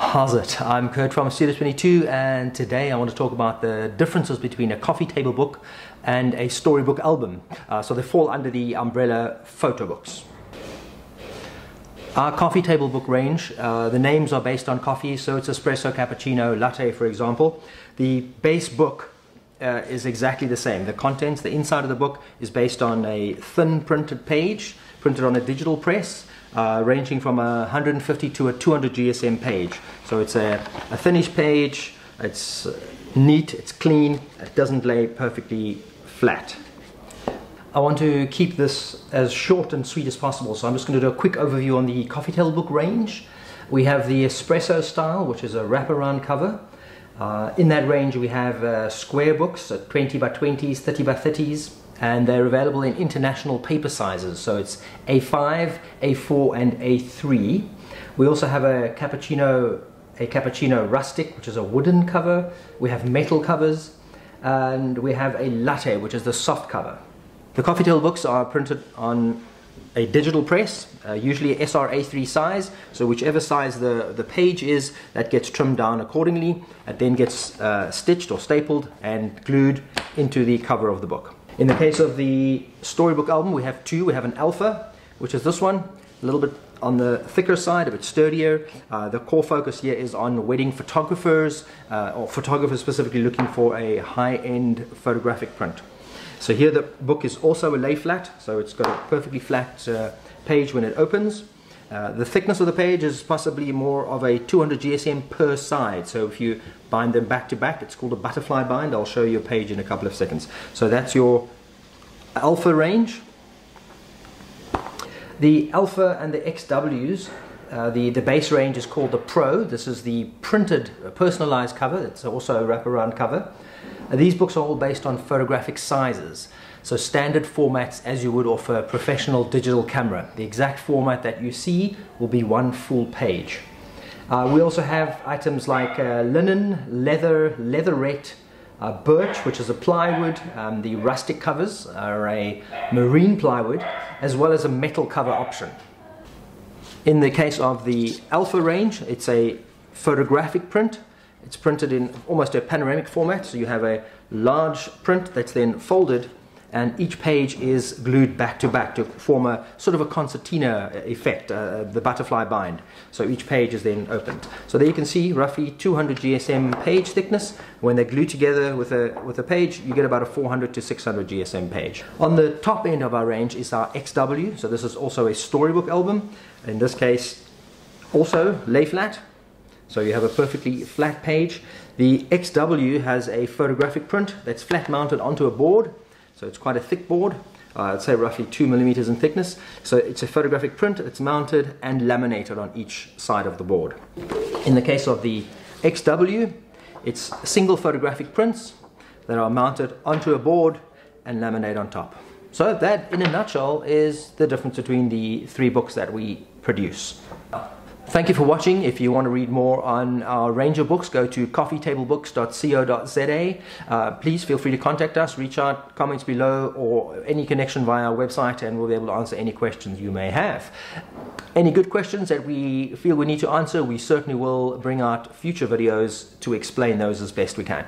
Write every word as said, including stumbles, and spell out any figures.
How's it? I'm Kurt from Studio twenty-two, and today I want to talk about the differences between a coffee table book and a storybook album. Uh, so they fall under the umbrella photo books. Our coffee table book range, uh, the names are based on coffee, so it's espresso, cappuccino, latte for example. The base book uh, is exactly the same. The contents, the inside of the book is based on a thin printed page, printed on a digital press. Uh, ranging from a one hundred fifty to a two hundred G S M page. So it's a, a thinnish page, it's neat, it's clean, it doesn't lay perfectly flat. I want to keep this as short and sweet as possible, so I'm just going to do a quick overview on the coffee table book range. We have the espresso style, which is a wraparound cover. Uh, in that range we have uh, square books, so twenty by twenties, thirty by thirties. And they're available in international paper sizes, so it's A five, A four and A three. We also have a cappuccino, a cappuccino rustic, which is a wooden cover. We have metal covers, and we have a latte, which is the soft cover. The coffee table books are printed on a digital press, uh, usually S R A three size, so whichever size the, the page is, that gets trimmed down accordingly. It then gets uh, stitched or stapled and glued into the cover of the book. In the case of the storybook album, we have two. We have an alpha, which is this one, a little bit on the thicker side, a bit sturdier. Uh, the core focus here is on wedding photographers, uh, or photographers specifically looking for a high-end photographic print. So here the book is also a lay flat, so it's got a perfectly flat uh, page when it opens. Uh, the thickness of the page is possibly more of a two hundred G S M per side, so if you bind them back to back, it's called a butterfly bind. I'll show you a page in a couple of seconds. So that's your alpha range. The alpha and the X Ws, uh, the, the base range is called the pro. This is the printed, personalized cover. It's also a wraparound cover. Uh, these books are all based on photographic sizes. So standard formats as you would offer a professional digital camera. The exact format that you see will be one full page. Uh, we also have items like uh, linen, leather, leatherette, uh, birch, which is a plywood. Um, the rustic covers are a marine plywood, as well as a metal cover option. In the case of the alpha range, it's a photographic print. It's printed in almost a panoramic format, so you have a large print that's then folded, and each page is glued back to back to form a sort of a concertina effect, uh, the butterfly bind. So each page is then opened. So there you can see roughly two hundred G S M page thickness. When they're glued together with a, with a page, you get about a four hundred to six hundred G S M page. On the top end of our range is our X W, so this is also a storybook album. In this case, also lay flat. So you have a perfectly flat page. The X W has a photographic print that's flat mounted onto a board. So it's quite a thick board, uh, I'd say roughly two millimeters in thickness. So it's a photographic print, it's mounted and laminated on each side of the board. In the case of the X W, it's single photographic prints that are mounted onto a board and laminated on top. So that, in a nutshell, is the difference between the three books that we produce. Thank you for watching. If you want to read more on our range of books, go to coffee table books dot co dot z a. Uh, please feel free to contact us, reach out, comments below, or any connection via our website, and we'll be able to answer any questions you may have. Any good questions that we feel we need to answer, we certainly will bring out future videos to explain those as best we can.